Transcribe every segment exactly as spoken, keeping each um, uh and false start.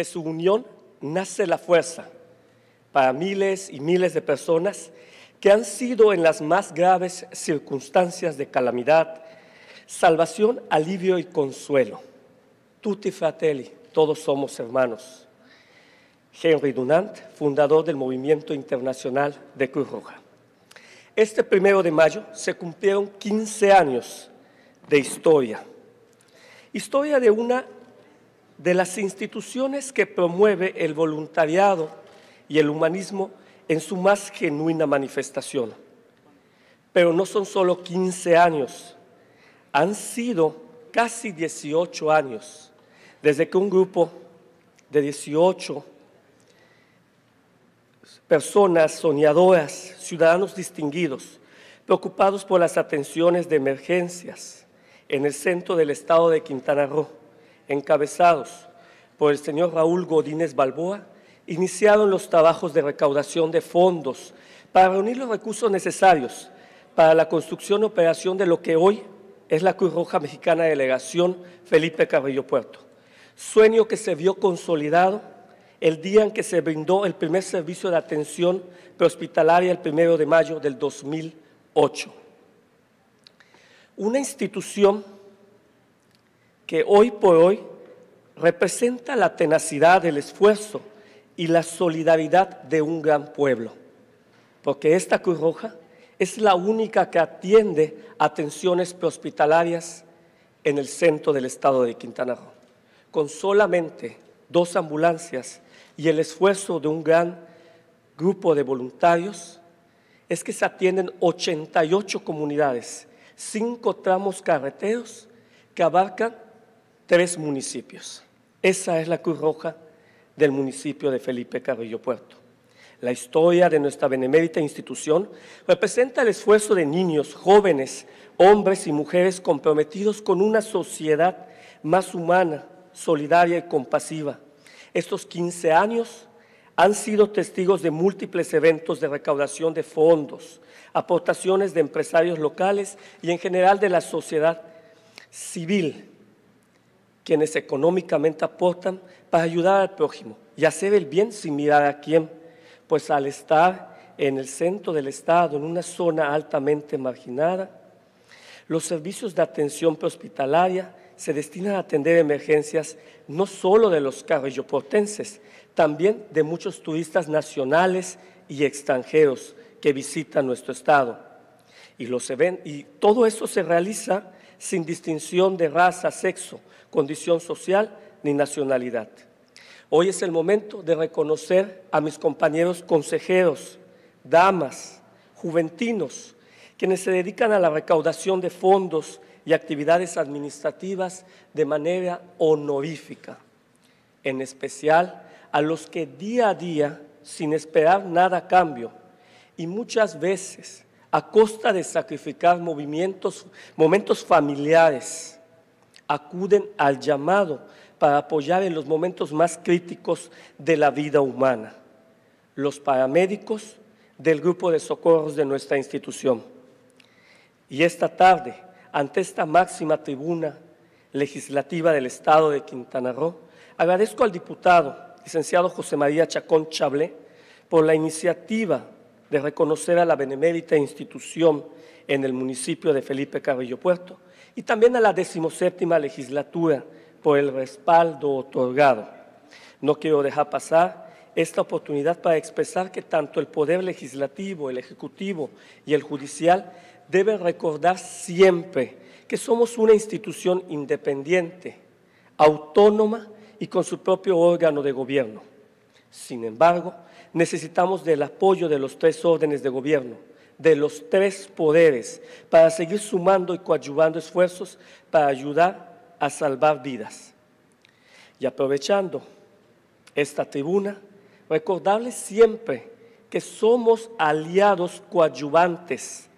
de su unión nace la fuerza para miles y miles de personas que han sido en las más graves circunstancias de calamidad, salvación, alivio y consuelo. Tutti fratelli, todos somos hermanos. Henry Dunant, fundador del Movimiento Internacional de Cruz Roja. Este primero de mayo se cumplieron quince años de historia. Historia de una de las instituciones que promueve el voluntariado y el humanismo en su más genuina manifestación. Pero no son solo quince años, han sido casi dieciocho años desde que un grupo de dieciocho personas soñadoras, ciudadanos distinguidos, preocupados por las atenciones de emergencias en el centro del estado de Quintana Roo, encabezados por el señor Raúl Godínez Balboa, iniciaron los trabajos de recaudación de fondos para reunir los recursos necesarios para la construcción y operación de lo que hoy es la Cruz Roja Mexicana Delegación Felipe Carrillo Puerto. Sueño que se vio consolidado el día en que se brindó el primer servicio de atención prehospitalaria el primero de mayo del dos mil ocho. Una institución que hoy por hoy representa la tenacidad, el esfuerzo y la solidaridad de un gran pueblo, porque esta Cruz Roja es la única que atiende atenciones prehospitalarias en el centro del estado de Quintana Roo, con solamente dos ambulancias y el esfuerzo de un gran grupo de voluntarios, es que se atienden ochenta y ocho comunidades, cinco tramos carreteros que abarcan tres municipios. Esa es la Cruz Roja del municipio de Felipe Carrillo Puerto. La historia de nuestra benemérita institución representa el esfuerzo de niños, jóvenes, hombres y mujeres comprometidos con una sociedad más humana, solidaria y compasiva. Estos quince años han sido testigos de múltiples eventos de recaudación de fondos, aportaciones de empresarios locales y en general de la sociedad civil, quienes económicamente aportan para ayudar al prójimo y hacer el bien sin mirar a quién, pues al estar en el centro del estado, en una zona altamente marginada, los servicios de atención prehospitalaria se destinan a atender emergencias no solo de los carrilloportenses, también de muchos turistas nacionales y extranjeros que visitan nuestro estado. Y, los eventos, y todo eso se realiza sin distinción de raza, sexo, condición social ni nacionalidad. Hoy es el momento de reconocer a mis compañeros consejeros, damas, juventinos, quienes se dedican a la recaudación de fondos y actividades administrativas de manera honorífica, en especial a los que día a día, sin esperar nada a cambio, y muchas veces a costa de sacrificar movimientos, momentos familiares, acuden al llamado para apoyar en los momentos más críticos de la vida humana. Los paramédicos del grupo de socorros de nuestra institución. Y esta tarde, ante esta máxima tribuna legislativa del estado de Quintana Roo, agradezco al diputado, licenciado José María Chacón Chablé, por la iniciativa de reconocer a la benemérita institución en el municipio de Felipe Carrillo Puerto y también a la decimoséptima legislatura por el respaldo otorgado. No quiero dejar pasar esta oportunidad para expresar que tanto el Poder Legislativo, el Ejecutivo y el Judicial deben recordar siempre que somos una institución independiente, autónoma y con su propio órgano de gobierno. Sin embargo, necesitamos del apoyo de los tres órdenes de gobierno, de los tres poderes, para seguir sumando y coadyuvando esfuerzos para ayudar a salvar vidas. Y aprovechando esta tribuna, recordarles siempre que somos aliados coadyuvantes,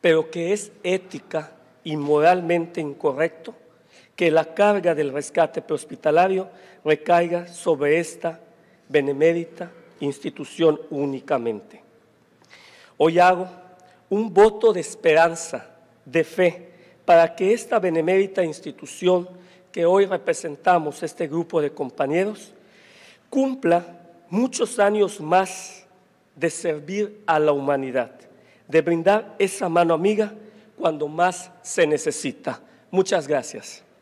pero que es ética y moralmente incorrecto que la carga del rescate prehospitalario recaiga sobre esta benemérita institución únicamente. Hoy hago un voto de esperanza, de fe, para que esta benemérita institución que hoy representamos, este grupo de compañeros, cumpla muchos años más de servir a la humanidad, de brindar esa mano amiga cuando más se necesita. Muchas gracias.